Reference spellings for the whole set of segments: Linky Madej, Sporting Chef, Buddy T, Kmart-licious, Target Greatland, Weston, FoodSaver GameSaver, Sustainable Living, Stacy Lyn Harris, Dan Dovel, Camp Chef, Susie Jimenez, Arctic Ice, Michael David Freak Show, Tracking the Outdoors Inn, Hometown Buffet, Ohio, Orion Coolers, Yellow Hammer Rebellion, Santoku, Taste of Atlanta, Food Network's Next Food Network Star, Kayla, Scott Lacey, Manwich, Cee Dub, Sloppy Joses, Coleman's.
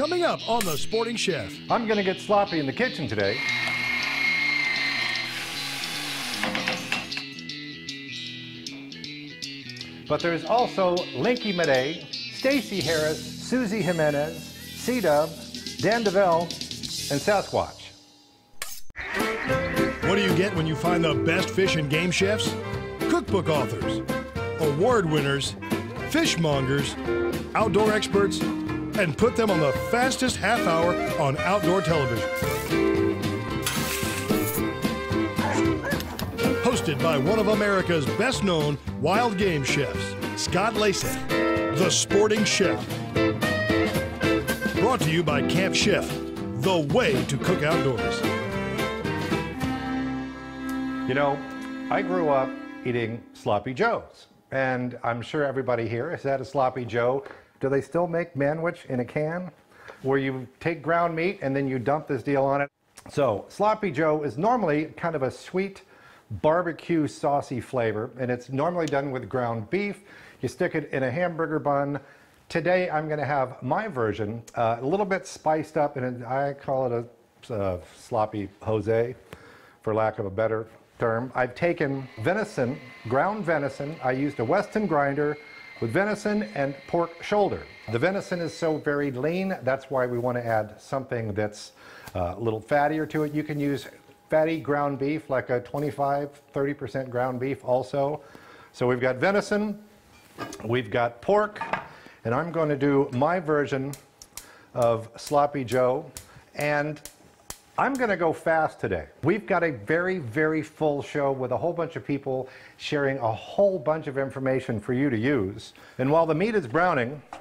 Coming up on The Sporting Chef. I'm going to get sloppy in the kitchen today. But there's also Linky Madej, Stacy Harris, Susie Jimenez, Cee Dub, Dan Dovel, and Sasquatch. What do you get when you find the best fish and game chefs? Cookbook authors, award winners, fishmongers, outdoor experts, and put them on the fastest half hour on outdoor television. Hosted by one of America's best-known wild game chefs, Scott Lacey, The Sporting Chef. Brought to you by Camp Chef, the way to cook outdoors. You know, I grew up eating sloppy joes, and I'm sure everybody here has had a sloppy joe. Do they still make manwich in a can, where you take ground meat and then you dump this deal on it? So sloppy joe is normally kind of a sweet barbecue saucy flavor, and it's normally done with ground beef. You stick it in a hamburger bun. Today I'm going to have my version a little bit spiced up, and I call it a sloppy Jose, for lack of a better term. I've taken venison, ground venison. I used a Weston grinder with venison and pork shoulder. The venison is so very lean, that's why we want to add something that's a little fattier to it. You can use fatty ground beef, like a 25–30% ground beef also. So we've got venison, we've got pork, and I'm going to do my version of sloppy joe, and I'm going to go fast today. We've got a very, very full show with a whole bunch of people sharing a whole bunch of information for you to use. And while the meat is browning, I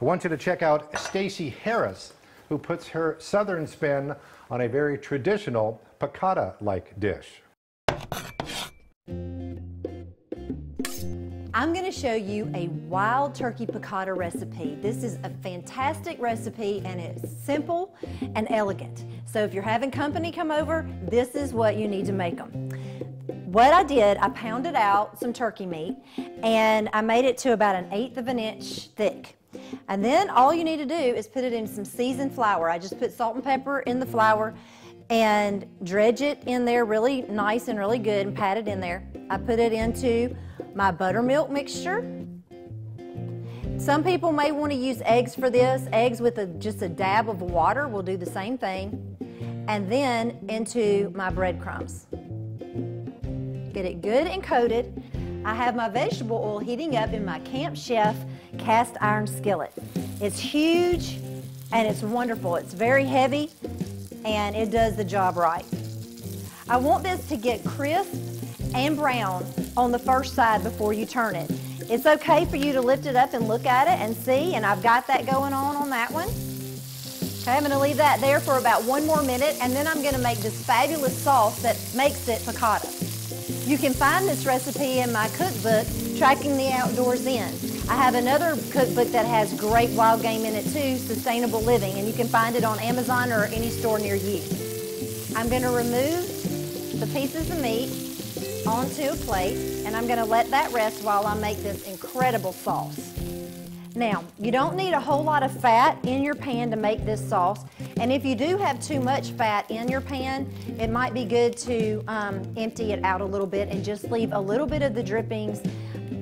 want you to check out Stacy Harris, who puts her southern spin on a very traditional piccata-like dish. I'm going to show you a wild turkey piccata recipe. This is a fantastic recipe, and it's simple and elegant. So if you're having company come over, this is what you need to make them. What I did, I pounded out some turkey meat, and I made it to about 1/8 of an inch thick. And then all you need to do is put it in some seasoned flour. I just put salt and pepper in the flour and dredge it in there really nice and really good and pat it in there. I put it into my buttermilk mixture. Some people may want to use eggs for this. Eggs with just a dab of water will do the same thing. And then into my breadcrumbs. Get it good and coated. I have my vegetable oil heating up in my Camp Chef cast iron skillet. It's huge and it's wonderful. It's very heavy and it does the job right. I want this to get crisp and brown on the first side before you turn it. It's okay for you to lift it up and look at it and see, and I've got that going on that one. Okay, I'm gonna leave that there for about 1 more minute, and then I'm gonna make this fabulous sauce that makes it piccata. You can find this recipe in my cookbook, Tracking the Outdoors Inn. I have another cookbook that has great wild game in it too, Sustainable Living, and you can find it on Amazon or any store near you. I'm gonna remove the pieces of meat onto a plate, and I'm going to let that rest while I make this incredible sauce. Now, you don't need a whole lot of fat in your pan to make this sauce, and if you do have too much fat in your pan, it might be good to empty it out a little bit and just leave a little bit of the drippings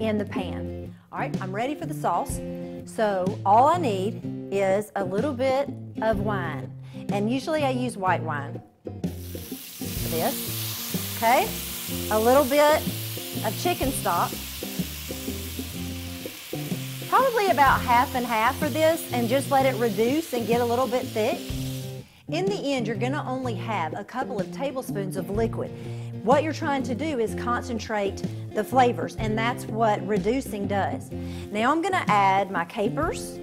in the pan. All right, I'm ready for the sauce. So all I need is a little bit of wine, and usually I use white wine for this. Okay. A little bit of chicken stock, probably about half and half for this, and just let it reduce and get a little bit thick. In the end, you're going to only have a couple of tablespoons of liquid. What you're trying to do is concentrate the flavors, and that's what reducing does. Now I'm going to add my capers.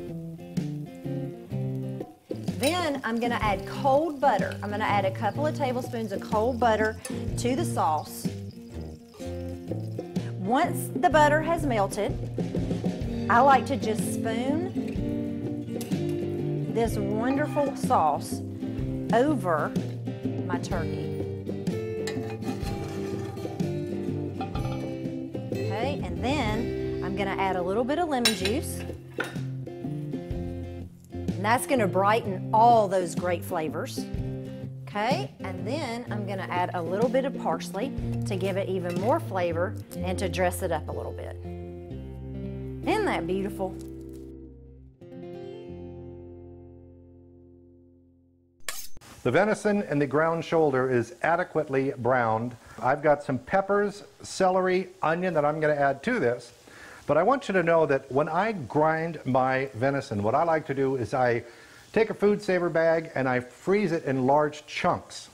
Then I'm going to add cold butter. I'm going to add a couple of tablespoons of cold butter to the sauce. Once the butter has melted, I like to just spoon this wonderful sauce over my turkey. Okay, and then I'm going to add a little bit of lemon juice. And that's gonna brighten all those great flavors. Okay, and then I'm gonna add a little bit of parsley to give it even more flavor and to dress it up a little bit. Isn't that beautiful? The venison and the ground shoulder is adequately browned. I've got some peppers, celery, onion that I'm gonna add to this. But I want you to know that when I grind my venison, what I like to do is I take a FoodSaver bag and I freeze it in large chunks.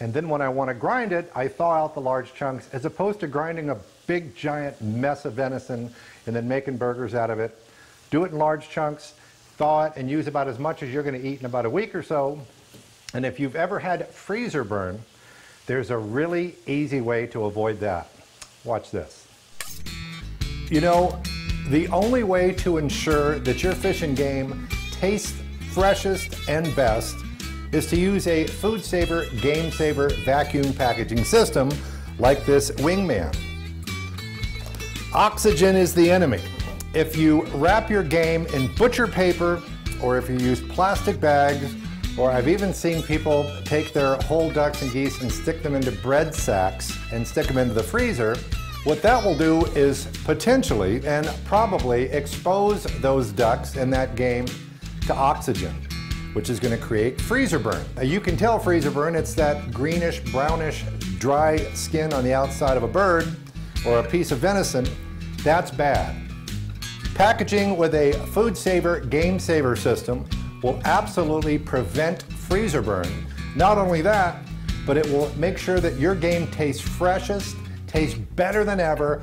And then when I want to grind it, I thaw out the large chunks as opposed to grinding a big giant mess of venison and then making burgers out of it. Do it in large chunks, thaw it, and use about as much as you're going to eat in about a week or so. And if you've ever had freezer burn, there's a really easy way to avoid that. Watch this. You know, the only way to ensure that your fish and game tastes freshest and best is to use a FoodSaver GameSaver vacuum packaging system like this Wingman. Oxygen is the enemy. If you wrap your game in butcher paper, or if you use plastic bags, or I've even seen people take their whole ducks and geese and stick them into bread sacks and stick them into the freezer, what that will do is potentially and probably expose those ducks in that game to oxygen, which is going to create freezer burn. Now, you can tell freezer burn, it's that greenish, brownish, dry skin on the outside of a bird or a piece of venison. That's bad. Packaging with a FoodSaver GameSaver system will absolutely prevent freezer burn. Not only that, but it will make sure that your game tastes freshest, tastes better than ever.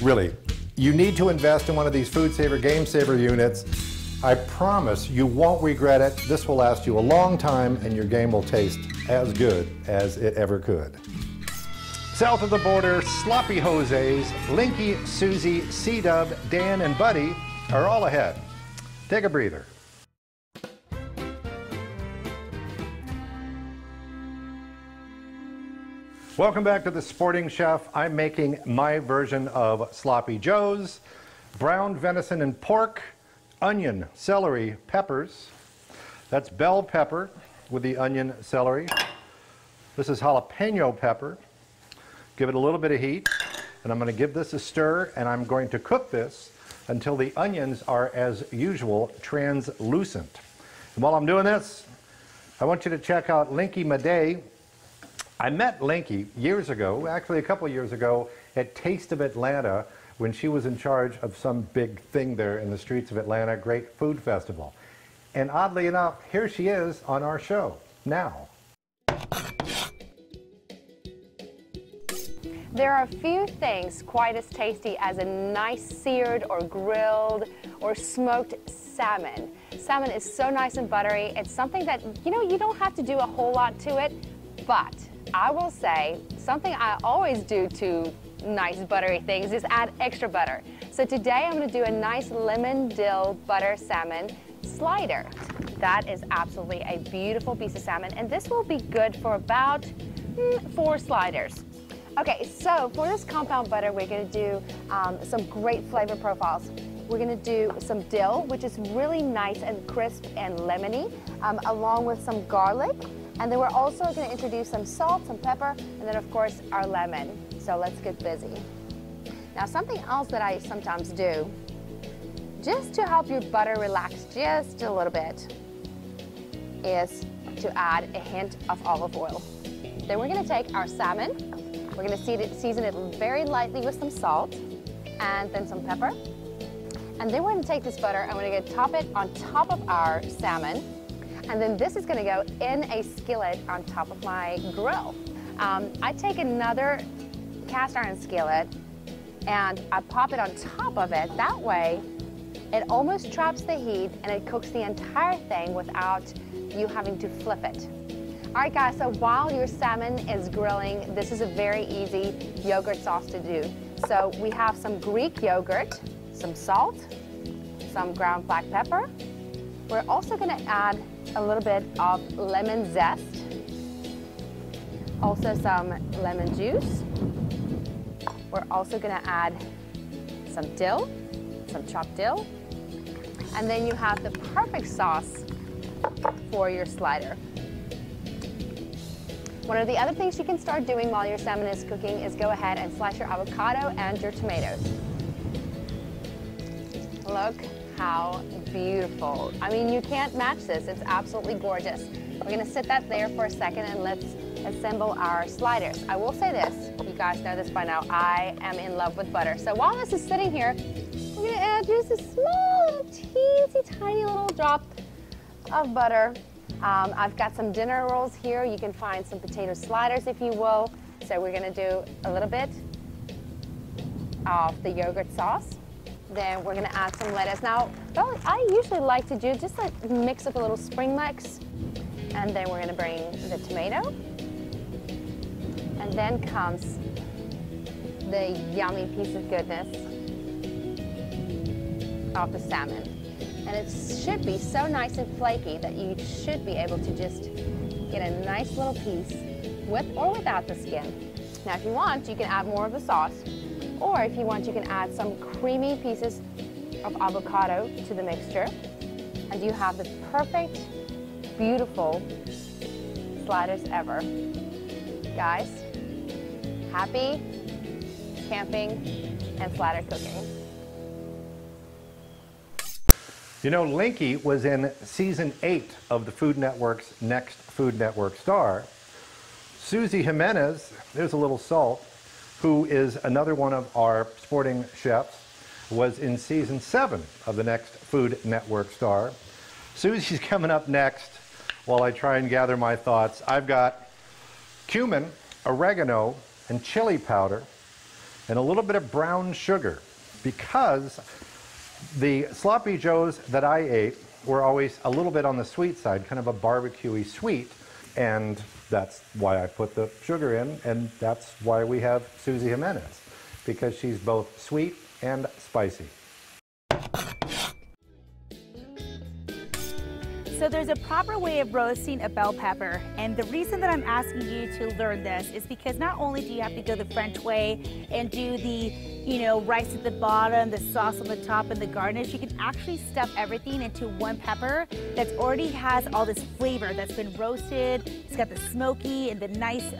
Really, you need to invest in one of these FoodSaver GameSaver units. I promise you won't regret it. This will last you a long time and your game will taste as good as it ever could. South of the border, Sloppy Jose's, Linky, Susie, Cee Dub, Dan, and Buddy are all ahead. Take a breather. Welcome back to The Sporting Chef. I'm making my version of Sloppy Joe's. Browned venison and pork, onion, celery, peppers. That's bell pepper with the onion, celery. This is jalapeno pepper. Give it a little bit of heat, and I'm going to give this a stir, and I'm going to cook this until the onions are, as usual, translucent. And while I'm doing this, I want you to check out Linky Madej. I met Linky years ago, actually a couple years ago, at Taste of Atlanta, when she was in charge of some big thing there in the streets of Atlanta, great food festival. And oddly enough, here she is on our show now. There are few things quite as tasty as a nice seared or grilled or smoked salmon. Salmon is so nice and buttery. It's something that, you know, you don't have to do a whole lot to it, but I will say something I always do to nice buttery things is add extra butter. So today I'm going to do a nice lemon dill butter salmon slider. That is absolutely a beautiful piece of salmon, and this will be good for about 4 sliders. Okay, so for this compound butter, we're going to do some great flavor profiles. We're going to do some dill, which is really nice and crisp and lemony, along with some garlic. And then we're also going to introduce some salt, some pepper, and then of course our lemon. So let's get busy. Now, something else that I sometimes do, just to help your butter relax just a little bit, is to add a hint of olive oil. Then we're going to take our salmon, we're going to season it very lightly with some salt and then some pepper. And then we're going to take this butter and we're going to top it on top of our salmon. And then this is going to go in a skillet on top of my grill. I take another cast iron skillet and I pop it on top of it. That way, it almost traps the heat and it cooks the entire thing without you having to flip it. All right, guys, so while your salmon is grilling, this is a very easy yogurt sauce to do. So we have some Greek yogurt, some salt, some ground black pepper. We're also going to add a little bit of lemon zest, also some lemon juice. We're also going to add some dill, some chopped dill. And then you have the perfect sauce for your slider. One of the other things you can start doing while your salmon is cooking is go ahead and slice your avocado and your tomatoes. Look how beautiful. I mean, you can't match this. It's absolutely gorgeous. We're gonna sit that there for a second and let's assemble our sliders. I will say this, you guys know this by now, I am in love with butter. So while this is sitting here, we're gonna add just a small, teensy tiny little drop of butter. I've got some dinner rolls here. You can find some potato sliders if you will. So we're gonna do a little bit of the yogurt sauce. Then we're gonna add some lettuce. Now, I usually like to do just like mix up a little spring mix. And then we're gonna bring the tomato. And then comes the yummy piece of goodness of the salmon. And it should be so nice and flaky that you should be able to just get a nice little piece with or without the skin. Now, if you want, you can add more of the sauce. Or if you want, you can add some creamy pieces of avocado to the mixture. And you have the perfect, beautiful sliders ever. Guys, happy camping and slider cooking. You know, Linky was in season 8 of the Food Network's Next Food Network Star. Susie Jimenez, there's a little salt, who is another one of our sporting chefs, was in season 7 of the Next Food Network Star. Susie's coming up next. While I try and gather my thoughts, I've got cumin, oregano, and chili powder, and a little bit of brown sugar, because the sloppy joes that I ate were always a little bit on the sweet side, kind of a barbecue-y sweet, and that's why I put the sugar in, and that's why we have Susie Jimenez, because she's both sweet and spicy. So there's a proper way of roasting a bell pepper, and the reason that I'm asking you to learn this is because not only do you have to go the French way and do the, you know, rice at the bottom, the sauce on the top, and the garnish, you can actually stuff everything into one pepper that already has all this flavor that's been roasted. It's got the smoky and the nice,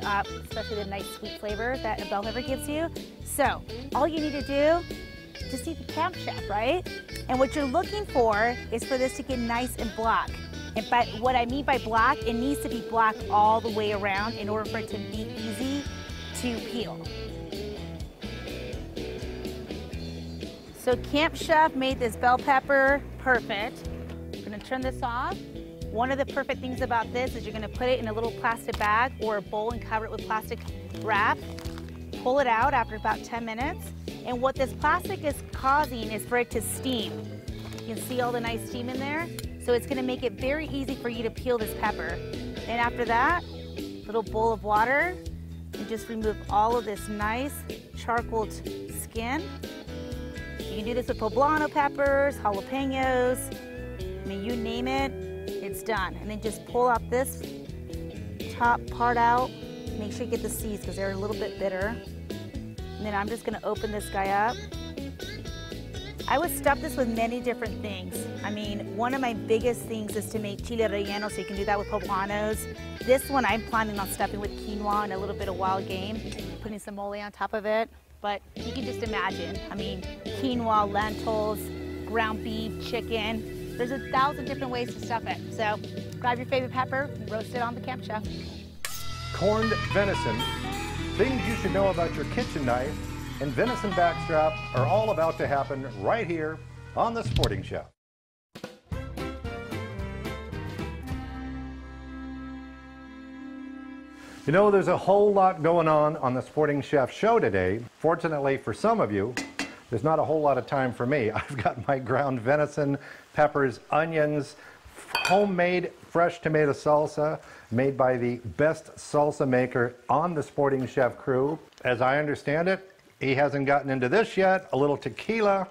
especially the nice sweet flavor that a bell pepper gives you. So all you need to do is see the Camp Chef, right? And what you're looking for is for this to get nice and black. And but what I mean by black, it needs to be black all the way around in order for it to be easy to peel. So Camp Chef made this bell pepper perfect. We're gonna turn this off. One of the perfect things about this is you're gonna put it in a little plastic bag or a bowl and cover it with plastic wrap. Pull it out after about 10 minutes. And what this plastic is causing is for it to steam. You can see all the nice steam in there. So it's gonna make it very easy for you to peel this pepper. And after that, little bowl of water, and just remove all of this nice charcoal skin. You can do this with poblano peppers, jalapenos, I mean, you name it, it's done. And then just pull out this top part out. Make sure you get the seeds because they're a little bit bitter. And then I'm just gonna open this guy up. I would stuff this with many different things. I mean, one of my biggest things is to make chile relleno, so you can do that with poblanos. This one I'm planning on stuffing with quinoa and a little bit of wild game, putting some mole on top of it. But you can just imagine, I mean, quinoa, lentils, ground beef, chicken. There's 1,000 different ways to stuff it. So grab your favorite pepper and roast it on the Camp Chef. Corned venison, things you should know about your kitchen knife, and venison backstrap are all about to happen right here on The Sporting Chef. You know, there's a whole lot going on the Sporting Chef show today. Fortunately for some of you, there's not a whole lot of time for me. I've got my ground venison, peppers, onions, homemade fresh tomato salsa made by the best salsa maker on the Sporting Chef crew. As I understand it, he hasn't gotten into this yet. A little tequila.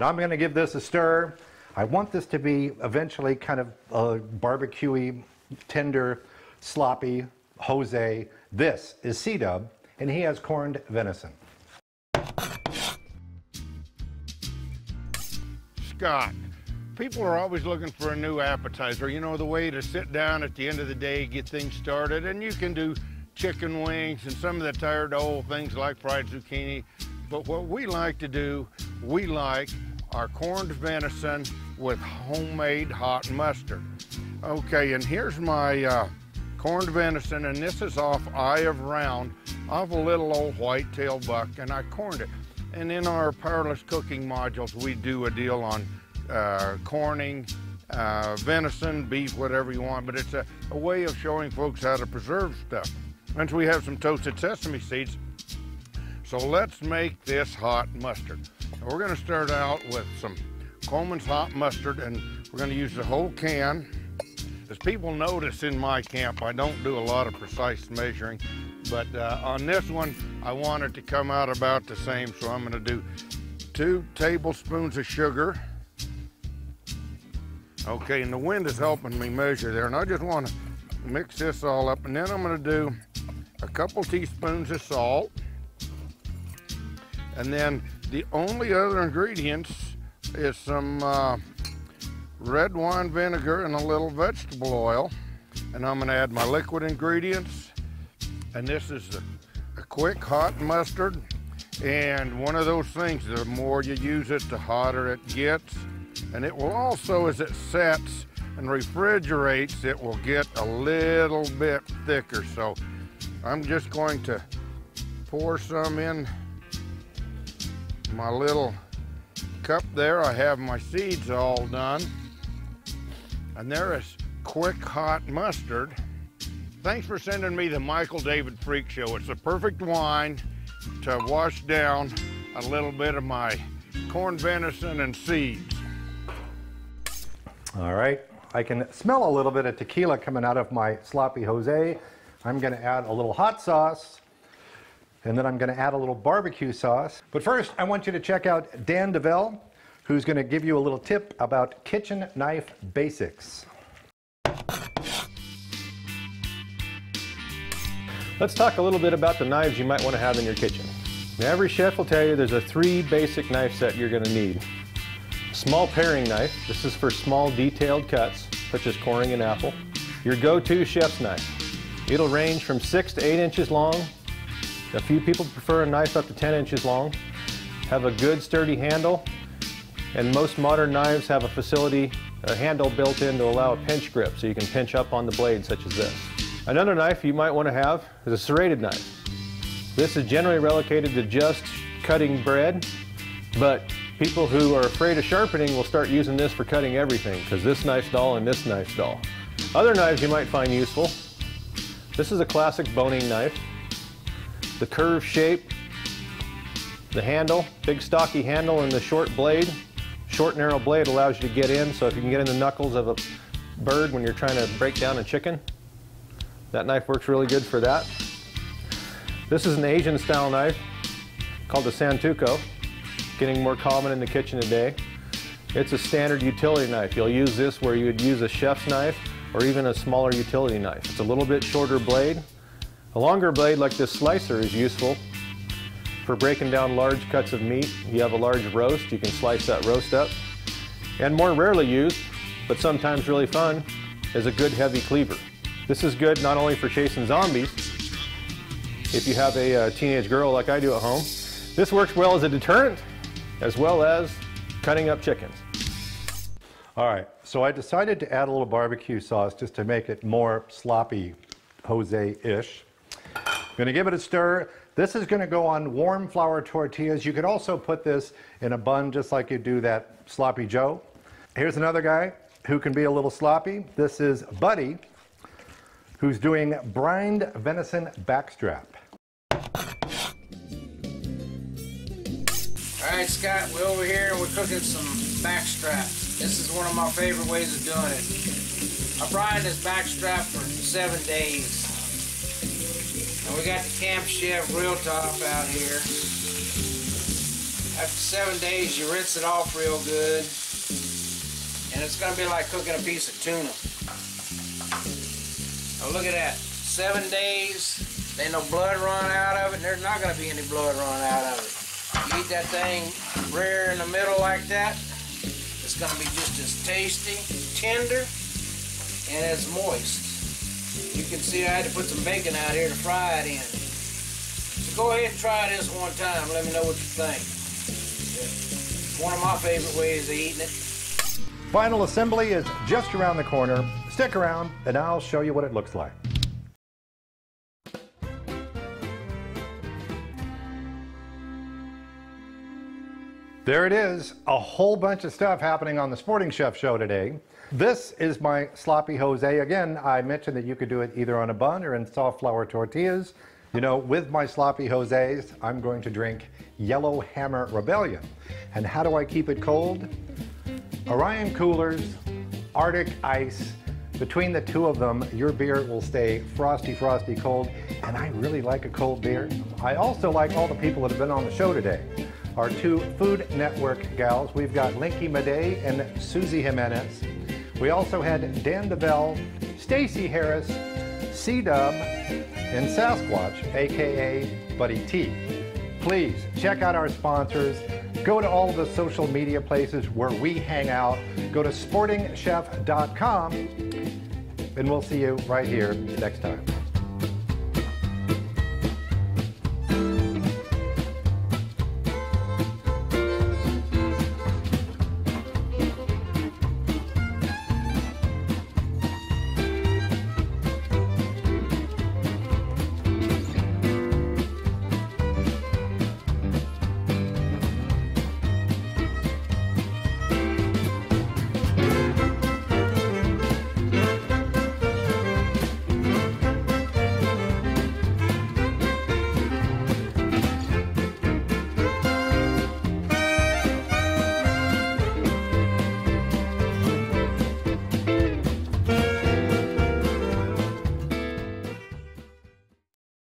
Now I'm going to give this a stir. I want this to be eventually kind of a barbecue-y, tender, sloppy Jose. This is Cee Dub, and he has corned venison. Scott, People are always looking for a new appetizer. You know, the way to sit down at the end of the day, get things started, and you can do chicken wings and some of the tired old things like fried zucchini. But what we like to do, we like our corned venison with homemade hot mustard. Okay, and here's my corned venison, and this is off Eye of Round, off a little old whitetail buck, and I corned it. And in our powerless cooking modules, we do a deal on corning, venison, beef, whatever you want, but it's a way of showing folks how to preserve stuff. And so we have some toasted sesame seeds, so let's make this hot mustard. Now we're gonna start out with some Coleman's hot mustard, and we're gonna use the whole can. As people notice in my camp, I don't do a lot of precise measuring, but on this one, I want it to come out about the same, so I'm gonna do 2 tablespoons of sugar. Okay, and the wind is helping me measure there, and I just want to mix this all up, and then I'm going to do a couple teaspoons of salt, and then the only other ingredients is some red wine vinegar and a little vegetable oil, and I'm going to add my liquid ingredients, and this is a quick hot mustard, and one of those things, the more you use it, the hotter it gets. And it will also, as it sets and refrigerates, it will get a little bit thicker. So I'm just going to pour some in my little cup there. I have my seeds all done. And there is quick hot mustard. Thanks for sending me the Michael David Freak Show. It's the perfect wine to wash down a little bit of my corned venison and seeds. All right, I can smell a little bit of tequila coming out of my sloppy Jose. I'm gonna add a little hot sauce, and then I'm gonna add a little barbecue sauce. But first, I want you to check out Dan Dovel, who's gonna give you a little tip about kitchen knife basics. Let's talk a little bit about the knives you might wanna have in your kitchen. Every chef will tell you there's a 3 basic knife set you're gonna need. Small paring knife, this is for small detailed cuts, such as coring an apple. Your go-to chef's knife. It'll range from 6 to 8 inches long. A few people prefer a knife up to 10 inches long. Have a good sturdy handle, and most modern knives have a handle built in to allow a pinch grip, so you can pinch up on the blade, such as this. Another knife you might want to have is a serrated knife. This is generally relegated to just cutting bread, but people who are afraid of sharpening will start using this for cutting everything, because this knife's dull and this knife's dull. Other knives you might find useful. This is a classic boning knife. The curved shape, the handle, big stocky handle, and the short blade. Short narrow blade allows you to get in, so if you can get in the knuckles of a bird when you're trying to break down a chicken, that knife works really good for that. This is an Asian style knife called a Santoku. Getting more common in the kitchen today. It's a standard utility knife. You'll use this where you would use a chef's knife or even a smaller utility knife. It's a little bit shorter blade. A longer blade like this slicer is useful for breaking down large cuts of meat. If you have a large roast, you can slice that roast up. And more rarely used, but sometimes really fun, is a good heavy cleaver. This is good not only for chasing zombies, if you have a teenage girl like I do at home. This works well as a deterrent, as well as cutting up chickens. All right, so I decided to add a little barbecue sauce just to make it more sloppy Jose-ish. Gonna give it a stir. This is gonna go on warm flour tortillas. You could also put this in a bun just like you do that sloppy Joe. Here's another guy who can be a little sloppy. This is Buddy, who's doing brined venison backstrap. All right, Scott, we're over here and we're cooking some backstrap. This is one of my favorite ways of doing it. I fried this backstrap for 7 days. And we got the Camp Chef real top out here. After 7 days, you rinse it off real good. And it's gonna be like cooking a piece of tuna. Now look at that, 7 days, there ain't no blood run out of it, and there's not gonna be any blood run out of it. You eat that thing rare in the middle like that, it's It's going to be just as tasty, tender, and as moist. You can see I had to put some bacon out here to fry it in. So go ahead and try this one time. Let me know what you think. It's one of my favorite ways of eating it. Final assembly is just around the corner. Stick around and I'll show you what it looks like. There it is, a whole bunch of stuff happening on the Sporting Chef Show today. This is my sloppy Jose. Again, I mentioned that you could do it either on a bun or in soft flour tortillas. You know, with my sloppy Jose's, I'm going to drink Yellow Hammer Rebellion. And how do I keep it cold? Orion Coolers, Arctic Ice. Between the two of them, your beer will stay frosty, frosty cold. And I really like a cold beer. I also like all the people that have been on the show today. Our two Food Network gals. We've got Linky Madej and Susie Jimenez. We also had Dan Dovel, Stacy Harris, Cee Dub, and Sasquatch, AKA Buddy T. Please check out our sponsors. Go to all the social media places where we hang out. Go to sportingchef.com, and we'll see you right here next time.